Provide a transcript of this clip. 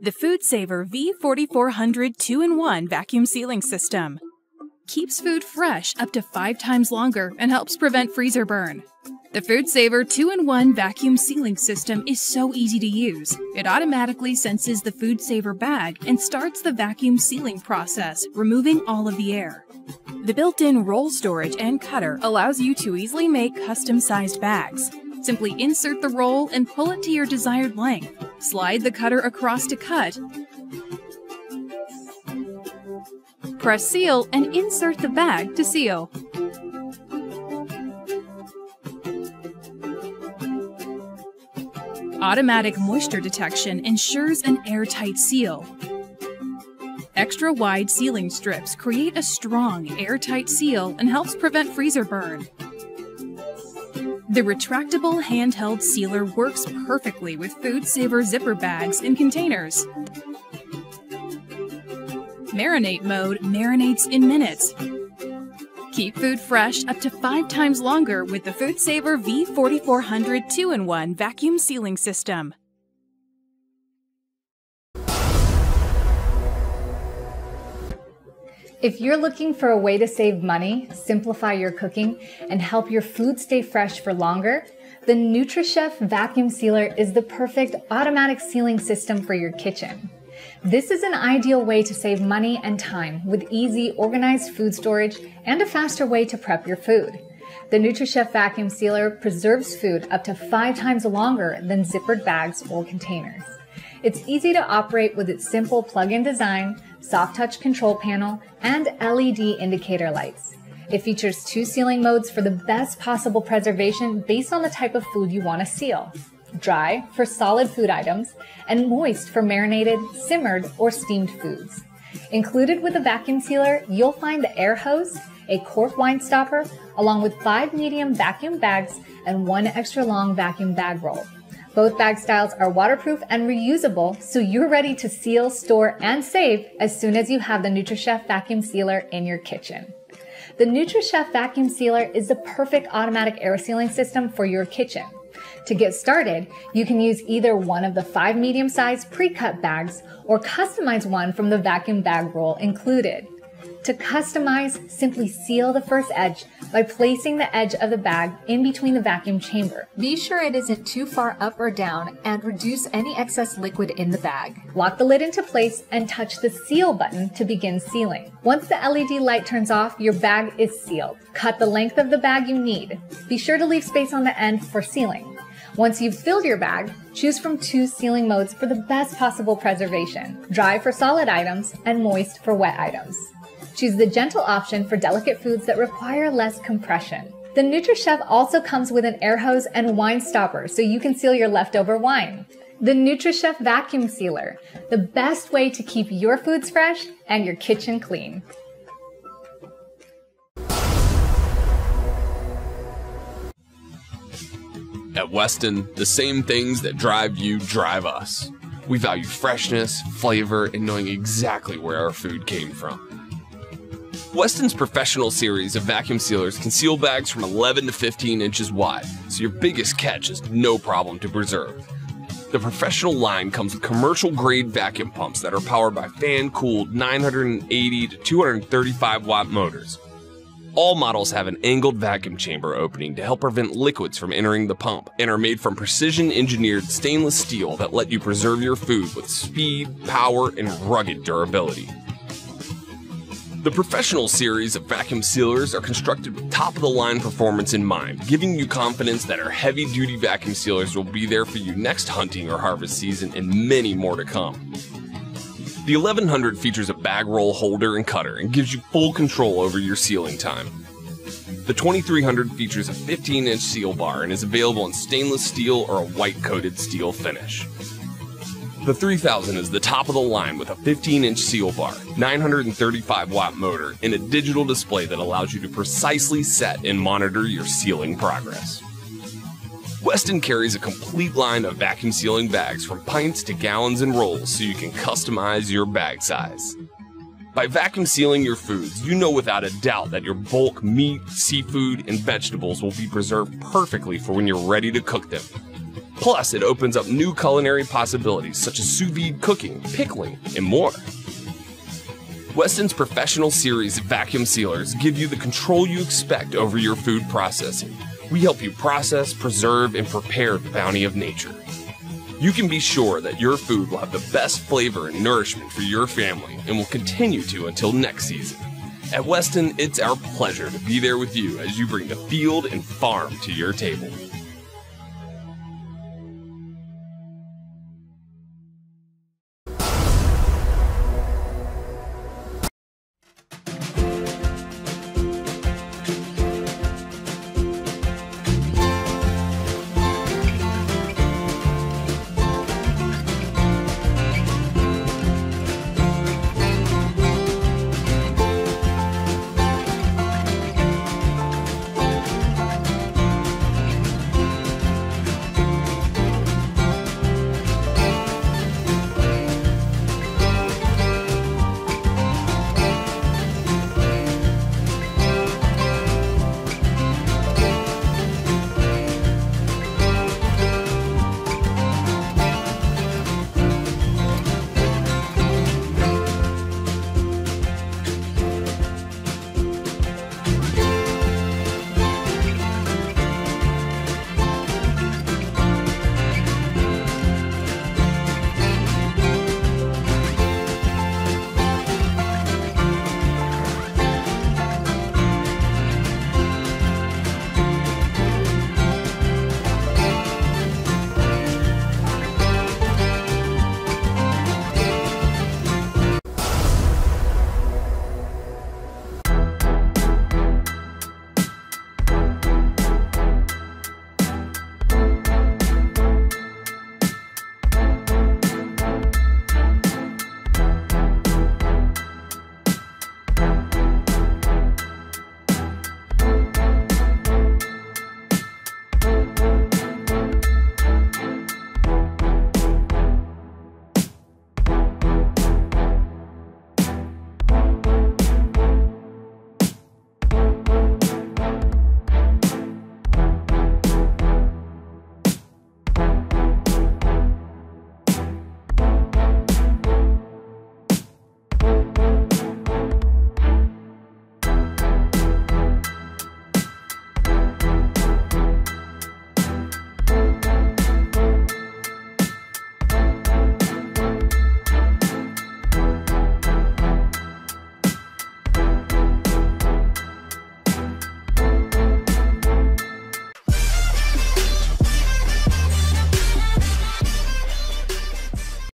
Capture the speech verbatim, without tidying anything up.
The FoodSaver V forty-four hundred two in one Vacuum Sealing System keeps food fresh up to five times longer and helps prevent freezer burn. The FoodSaver two in one Vacuum Sealing System is so easy to use. It automatically senses the FoodSaver bag and starts the vacuum sealing process, removing all of the air. The built-in roll storage and cutter allows you to easily make custom-sized bags. Simply insert the roll and pull it to your desired length. Slide the cutter across to cut. Press seal and insert the bag to seal. Automatic moisture detection ensures an airtight seal. Extra wide sealing strips create a strong, airtight seal and helps prevent freezer burn. The retractable handheld sealer works perfectly with FoodSaver zipper bags and containers. Marinate mode marinates in minutes. Keep food fresh up to five times longer with the FoodSaver V forty-four hundred two in one Vacuum Sealing System. If you're looking for a way to save money, simplify your cooking, and help your food stay fresh for longer, the NutriChef Vacuum Sealer is the perfect automatic sealing system for your kitchen. This is an ideal way to save money and time with easy, organized food storage and a faster way to prep your food. The NutriChef Vacuum Sealer preserves food up to five times longer than zippered bags or containers. It's easy to operate with its simple plug-in design, soft touch control panel, and L E D indicator lights. It features two sealing modes for the best possible preservation based on the type of food you want to seal. Dry for solid food items, and moist for marinated, simmered, or steamed foods. Included with the vacuum sealer, you'll find the air hose, a cork wine stopper, along with five medium vacuum bags and one extra long vacuum bag roll. Both bag styles are waterproof and reusable, so you're ready to seal, store, and save as soon as you have the NutriChef vacuum sealer in your kitchen. The NutriChef vacuum sealer is the perfect automatic air sealing system for your kitchen. To get started, you can use either one of the five medium-sized pre-cut bags or customize one from the vacuum bag roll included. To customize, simply seal the first edge by placing the edge of the bag in between the vacuum chamber. Be sure it isn't too far up or down and reduce any excess liquid in the bag. Lock the lid into place and touch the seal button to begin sealing. Once the L E D light turns off, your bag is sealed. Cut the length of the bag you need. Be sure to leave space on the end for sealing. Once you've filled your bag, choose from two sealing modes for the best possible preservation: dry for solid items and moist for wet items. Choose the gentle option for delicate foods that require less compression. The NutriChef also comes with an air hose and wine stopper so you can seal your leftover wine. The NutriChef Vacuum Sealer, the best way to keep your foods fresh and your kitchen clean. At Weston, the same things that drive you drive us. We value freshness, flavor, and knowing exactly where our food came from. Weston's professional series of vacuum sealers can seal bags from eleven to fifteen inches wide, so your biggest catch is no problem to preserve. The professional line comes with commercial-grade vacuum pumps that are powered by fan-cooled nine hundred eighty to two hundred thirty-five watt motors. All models have an angled vacuum chamber opening to help prevent liquids from entering the pump and are made from precision-engineered stainless steel that let you preserve your food with speed, power, and rugged durability. The professional series of vacuum sealers are constructed with top-of-the-line performance in mind, giving you confidence that our heavy-duty vacuum sealers will be there for you next hunting or harvest season and many more to come. The eleven hundred features a bag roll holder and cutter and gives you full control over your sealing time. The twenty-three hundred features a fifteen inch seal bar and is available in stainless steel or a white-coated steel finish. The three thousand is the top of the line with a fifteen inch seal bar, nine hundred thirty-five watt motor, and a digital display that allows you to precisely set and monitor your sealing progress. Weston carries a complete line of vacuum sealing bags from pints to gallons and rolls so you can customize your bag size. By vacuum sealing your foods, you know without a doubt that your bulk meat, seafood, and vegetables will be preserved perfectly for when you're ready to cook them. Plus, it opens up new culinary possibilities such as sous vide cooking, pickling, and more. Weston's professional series of vacuum sealers give you the control you expect over your food processing. We help you process, preserve, and prepare the bounty of nature. You can be sure that your food will have the best flavor and nourishment for your family and will continue to until next season. At Weston, it's our pleasure to be there with you as you bring the field and farm to your table.